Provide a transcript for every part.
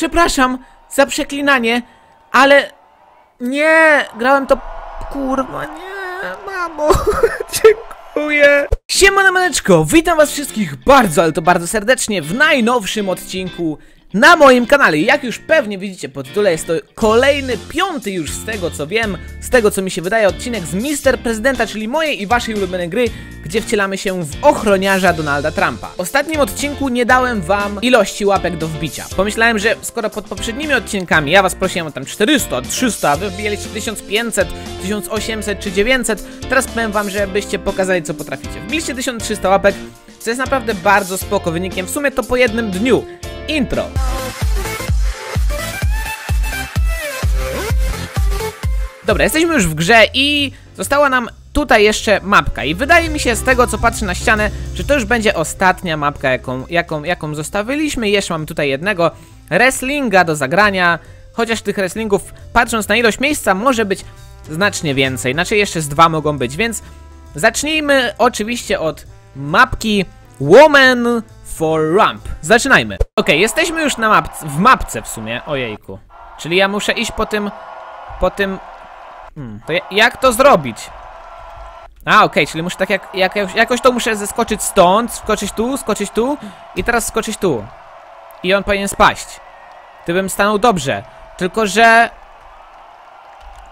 Przepraszam za przeklinanie, ale... Nie, grałem to... Kurwa, nie, mamo, dziękuję. Siemaneczko, witam was wszystkich bardzo, ale to bardzo serdecznie w najnowszym odcinku na moim kanale. Jak już pewnie widzicie po tytule, jest to kolejny, piąty już z tego co wiem, z tego co mi się wydaje, odcinek z Mr. Prezydenta, czyli mojej i waszej ulubionej gry, gdzie wcielamy się w ochroniarza Donalda Trumpa. W ostatnim odcinku nie dałem wam ilości łapek do wbicia. Pomyślałem, że skoro pod poprzednimi odcinkami ja was prosiłem o tam 400, 300, wy wbijaliście 1500, 1800 czy 900, teraz powiem wam, żebyście pokazali co potraficie. Wbiliście 1300 łapek, co jest naprawdę bardzo spoko wynikiem, w sumie to po jednym dniu. Intro. Dobra, jesteśmy już w grze i została nam tutaj jeszcze mapka. I wydaje mi się z tego co patrzę na ścianę, że to już będzie ostatnia mapka jaką zostawiliśmy. I jeszcze mamy tutaj jednego wrestlinga do zagrania. Chociaż tych wrestlingów, patrząc na ilość miejsca, może być znacznie więcej. Znaczy jeszcze z dwa mogą być, więc zacznijmy oczywiście od mapki Woman for Rump. Zaczynajmy. Okej, jesteśmy już na w mapce w sumie, ojejku. Czyli ja muszę iść po tym... To jak to zrobić? A, okej, czyli muszę tak jakoś to muszę zeskoczyć stąd, skoczyć tu i teraz skoczyć tu. I on powinien spaść. Gdybym stanął dobrze. Tylko, że...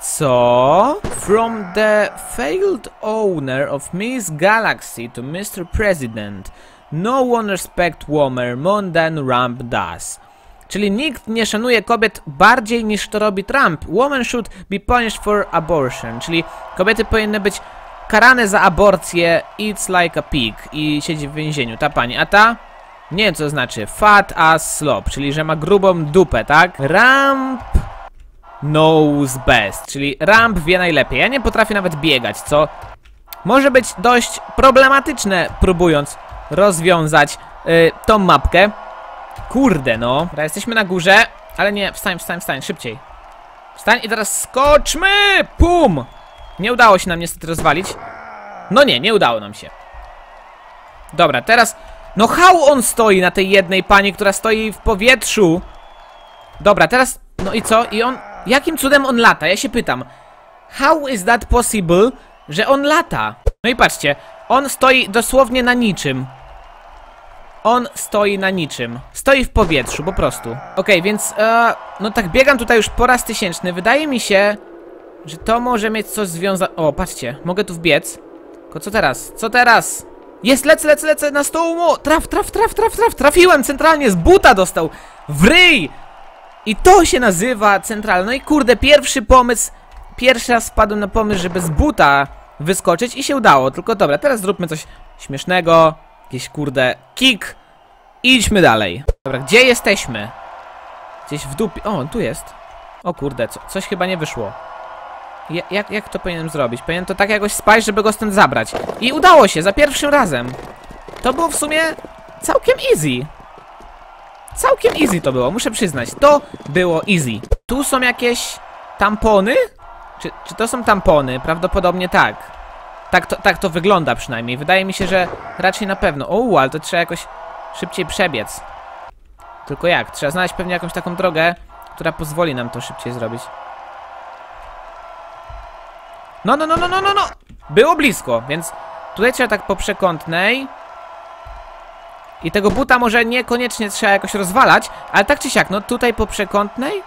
Co? From the failed owner of Miss Galaxy to Mr. President. No one respect women more than Ramp does. Czyli nikt nie szanuje kobiet bardziej niż to robi Trump. Women should be punished for abortion. Czyli kobiety powinny być karane za aborcję. It's like a pig. I siedzi w więzieniu ta pani. A ta? Nie wiem co to znaczy. Fat ass slob. Czyli że ma grubą dupę, tak? Ramp knows best. Czyli Ramp wie najlepiej. Ja nie potrafię nawet biegać, co może być dość problematyczne, próbując rozwiązać tą mapkę. Kurde no. Teraz jesteśmy na górze, ale nie, wstań, szybciej. Wstań i teraz skoczmy! Pum! Nie udało się nam niestety rozwalić. No nie, nie udało nam się. Dobra, teraz... No how on stoi na tej jednej pani, która stoi w powietrzu? Dobra, teraz... No i co? I on... Jakim cudem on lata? Ja się pytam. How is that possible, że on lata? No i patrzcie, on stoi dosłownie na niczym. On stoi na niczym. Stoi w powietrzu, po prostu. Okej, więc no tak biegam tutaj już po raz tysięczny. Wydaje mi się, że to może mieć coś związane... O, patrzcie, mogę tu wbiec. Tylko co teraz? Co teraz? Jest, lecę na stół. Traf. Trafiłem centralnie, z buta dostał. W ryj! I to się nazywa centralne. No i kurde, pierwszy pomysł. Pierwszy raz wpadłem na pomysł, żeby z buta wyskoczyć i się udało. Tylko dobra, teraz zróbmy coś śmiesznego. Jakieś kurde kick. Idźmy dalej. Dobra, gdzie jesteśmy? Gdzieś w dupie. O, tu jest. O kurde, coś chyba nie wyszło. Jak to powinienem zrobić? Powinienem to tak jakoś spaść, żeby go stąd zabrać. I udało się, za pierwszym razem. To było w sumie całkiem easy. Całkiem easy to było, muszę przyznać. To było easy. Tu są jakieś tampony? Czy to są tampony? Prawdopodobnie tak. Tak to wygląda przynajmniej. Wydaje mi się, że raczej na pewno. O, ale to trzeba jakoś szybciej przebiec. Tylko jak? Trzeba znaleźć pewnie jakąś taką drogę, która pozwoli nam to szybciej zrobić. No. Było blisko, więc tutaj trzeba tak po przekątnej. I tego buta może niekoniecznie trzeba jakoś rozwalać, ale tak czy siak, no tutaj po przekątnej.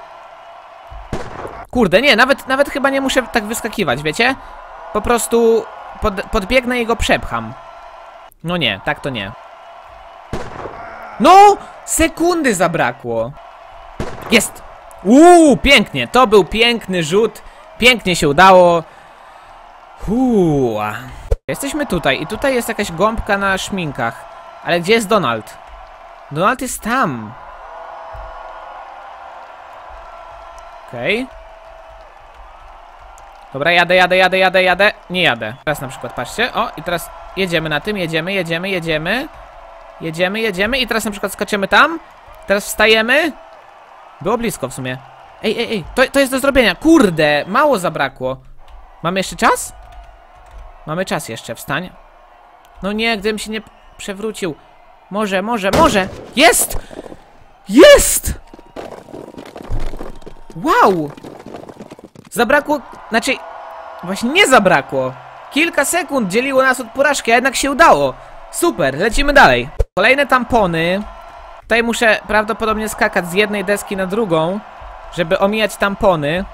Kurde, nie, nawet chyba nie muszę tak wyskakiwać, wiecie? Po prostu podbiegnę i go przepcham. No nie, tak to nie. No! Sekundy zabrakło. Jest! Uuu, pięknie, to był piękny rzut. Pięknie się udało. Uuu. Jesteśmy tutaj i tutaj jest jakaś gąbka na szminkach. Ale gdzie jest Donald? Donald jest tam. Okej. Dobra, jadę. Nie jadę. Teraz na przykład, patrzcie. O, i teraz jedziemy na tym, jedziemy. I teraz na przykład skaczemy tam. Teraz wstajemy. Było blisko w sumie. Ej, to jest do zrobienia. Kurde, mało zabrakło. Mamy jeszcze czas? Mamy czas jeszcze, wstań. No nie, gdybym się nie przewrócił. Może. Jest! Jest! Wow! Zabrakło... Znaczy... Właśnie nie zabrakło. Kilka sekund dzieliło nas od porażki, a jednak się udało. Super, lecimy dalej. Kolejne tampony. Tutaj muszę prawdopodobnie skakać z jednej deski na drugą, żeby omijać tampony.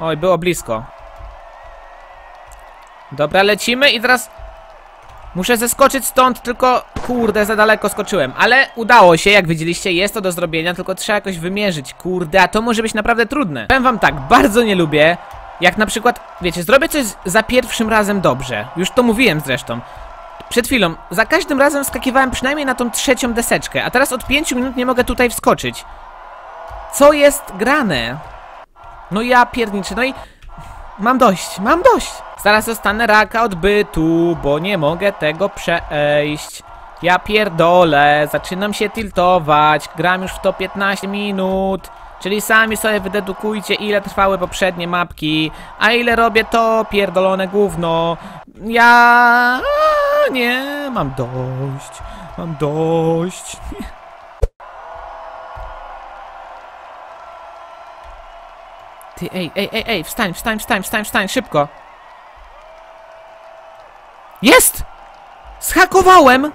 Oj, było blisko. Dobra, lecimy i teraz... Muszę zeskoczyć stąd, tylko... Kurde, za daleko skoczyłem. Ale udało się, jak widzieliście, jest to do zrobienia, tylko trzeba jakoś wymierzyć. Kurde, a to może być naprawdę trudne. Powiem wam tak, bardzo nie lubię, jak na przykład, wiecie, zrobię coś za pierwszym razem dobrze. Już to mówiłem zresztą. Przed chwilą, za każdym razem wskakiwałem przynajmniej na tą trzecią deseczkę, a teraz od 5 minut nie mogę tutaj wskoczyć. Co jest grane? No ja pierniczę, no i... Mam dość, mam dość. Zaraz dostanę raka odbytu, bo nie mogę tego przejść. Ja pierdolę, zaczynam się tiltować. Gram już w to 15 minut. Czyli sami sobie wydedukujcie, ile trwały poprzednie mapki, a ile robię to pierdolone gówno. Ja... nie, mam dość. Mam dość. Ty, ej, wstań, szybko. Jest! Zhakowałem!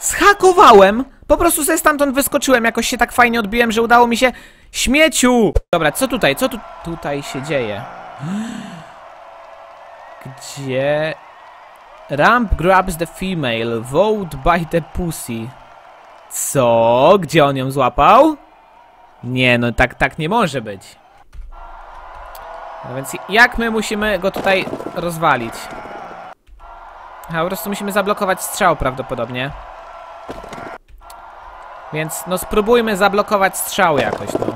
Zhakowałem! Po prostu ze stamtąd wyskoczyłem, jakoś się tak fajnie odbiłem, że udało mi się... Śmieciu! Dobra, co tutaj? Co tu... tutaj się dzieje? Gdzie... Ramp grabs the female, vote by the pussy. Co? Gdzie on ją złapał? Nie, no tak nie może być. No więc jak my musimy go tutaj rozwalić? A po prostu musimy zablokować strzał prawdopodobnie. Więc no spróbujmy zablokować strzał jakoś, no.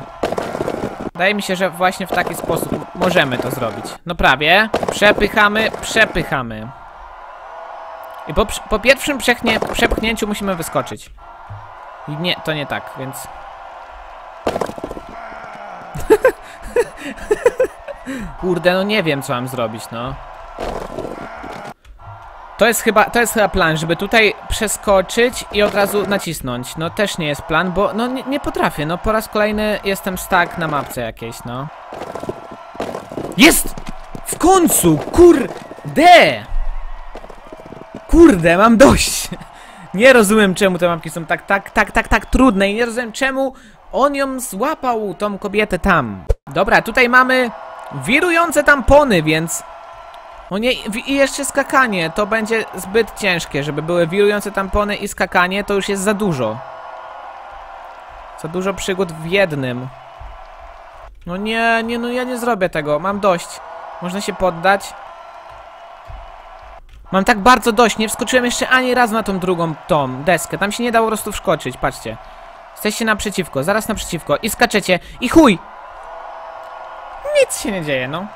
Wydaje mi się, że właśnie w taki sposób możemy to zrobić. No prawie. Przepychamy, przepychamy. I po pierwszym przepchnięciu musimy wyskoczyć. I nie, to nie tak, więc... Kurde, no nie wiem co mam zrobić, no. To jest chyba plan, żeby tutaj przeskoczyć i od razu nacisnąć. No też nie jest plan, bo no nie potrafię, no po raz kolejny jestem stuck na mapce jakiejś, no. Jest! W końcu! Kurde! Kurde, mam dość! Nie rozumiem czemu te mapki są tak trudne i nie rozumiem czemu on ją złapał, tą kobietę tam. Dobra, tutaj mamy wirujące tampony, więc... O nie, i jeszcze skakanie, to będzie zbyt ciężkie, żeby były wirujące tampony i skakanie, to już jest za dużo. Za dużo przygód w jednym. No nie, no ja nie zrobię tego, mam dość. Można się poddać. Mam tak bardzo dość, nie wskoczyłem jeszcze ani razu na tą drugą deskę, tam się nie dało po prostu wskoczyć, patrzcie. Jesteście naprzeciwko, zaraz naprzeciwko i skaczecie i chuj! Nic się nie dzieje, no.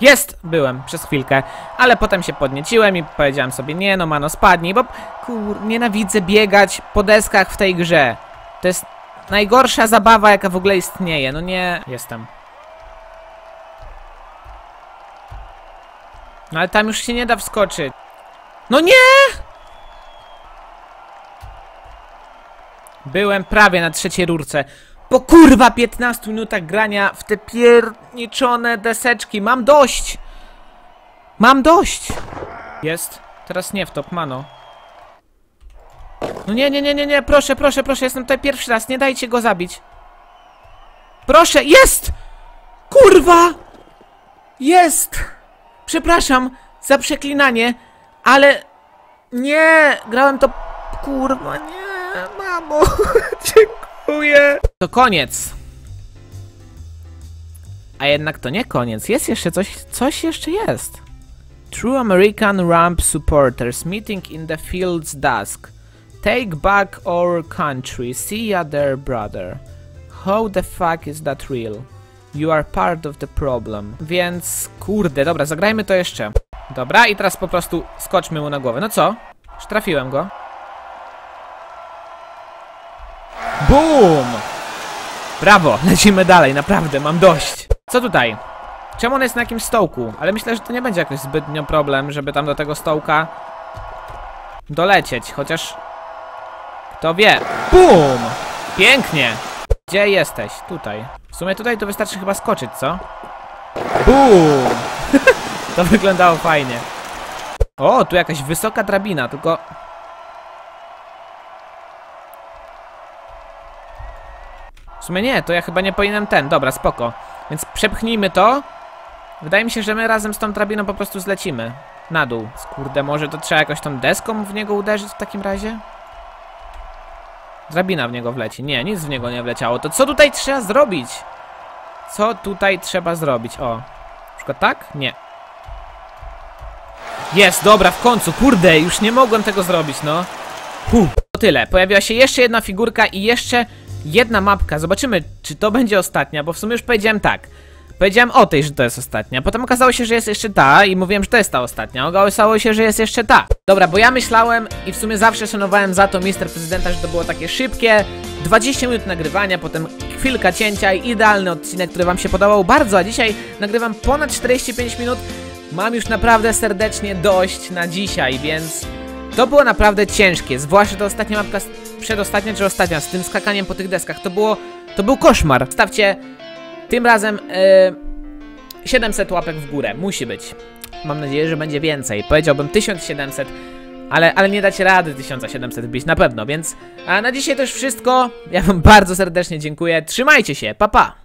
Jest! Byłem przez chwilkę, ale potem się podnieciłem i powiedziałem sobie, nie no mano, spadnij, bo nienawidzę biegać po deskach w tej grze. To jest najgorsza zabawa, jaka w ogóle istnieje, no nie... Jestem. No ale tam już się nie da wskoczyć. No nie! Byłem prawie na trzeciej rurce. Po kurwa 15 minutach grania w te pierniczone deseczki. Mam dość! Mam dość! Jest. Teraz nie w top, mano. No nie, proszę, jestem tutaj pierwszy raz, nie dajcie go zabić. Proszę, jest! Kurwa! Jest! Przepraszam za przeklinanie, ale... Nie! Grałem to... Kurwa, nie! Mamo! Dziękuję! To koniec. A jednak to nie koniec. Jest jeszcze coś jeszcze jest. True American Ramp supporters meeting in the fields dusk. Take back our country. See ya there, brother. How the fuck is that real? You are part of the problem. Więc kurde, dobra, zagrajmy to jeszcze. Dobra, i teraz po prostu skoczmy mu na głowę. No co? Już trafiłem go. Boom! Brawo, lecimy dalej, naprawdę, mam dość. Co tutaj? Czemu on jest na jakimś stołku? Ale myślę, że to nie będzie jakoś zbytnio problem, żeby tam do tego stołka dolecieć, chociaż... Kto wie? Boom! Pięknie! Gdzie jesteś? Tutaj. W sumie tutaj to wystarczy chyba skoczyć, co? Bum! To wyglądało fajnie. O, tu jakaś wysoka drabina, tylko... W sumie nie, to ja chyba nie powinienem ten. Dobra, spoko. Więc przepchnijmy to. Wydaje mi się, że my razem z tą drabiną po prostu zlecimy. Na dół. Kurde, może to trzeba jakoś tą deską w niego uderzyć w takim razie? Drabina w niego wleci. Nie, nic w niego nie wleciało. To co tutaj trzeba zrobić? Co tutaj trzeba zrobić? O. Na przykład tak? Nie. Jest, dobra, w końcu. Kurde, już nie mogłem tego zrobić, no. To tyle. Pojawiła się jeszcze jedna figurka i jeszcze... jedna mapka, zobaczymy, czy to będzie ostatnia, bo w sumie już powiedziałem tak. Powiedziałem o tej, że to jest ostatnia, potem okazało się, że jest jeszcze ta i mówiłem, że to jest ta ostatnia. Okazało się, że jest jeszcze ta. Dobra, bo ja myślałem i w sumie zawsze szanowałem za to Mr. Prezydenta, że to było takie szybkie. 20 minut nagrywania, potem chwilka cięcia i idealny odcinek, który wam się podobał bardzo, a dzisiaj nagrywam ponad 45 minut. Mam już naprawdę serdecznie dość na dzisiaj, więc... to było naprawdę ciężkie, zwłaszcza ta ostatnia mapka, przedostatnia czy ostatnia, z tym skakaniem po tych deskach, to był koszmar. Stawcie tym razem 700 łapek w górę, musi być. Mam nadzieję, że będzie więcej, powiedziałbym 1700, ale nie dacie rady 1700 bić na pewno, więc... A na dzisiaj to już wszystko, ja wam bardzo serdecznie dziękuję, trzymajcie się, pa pa!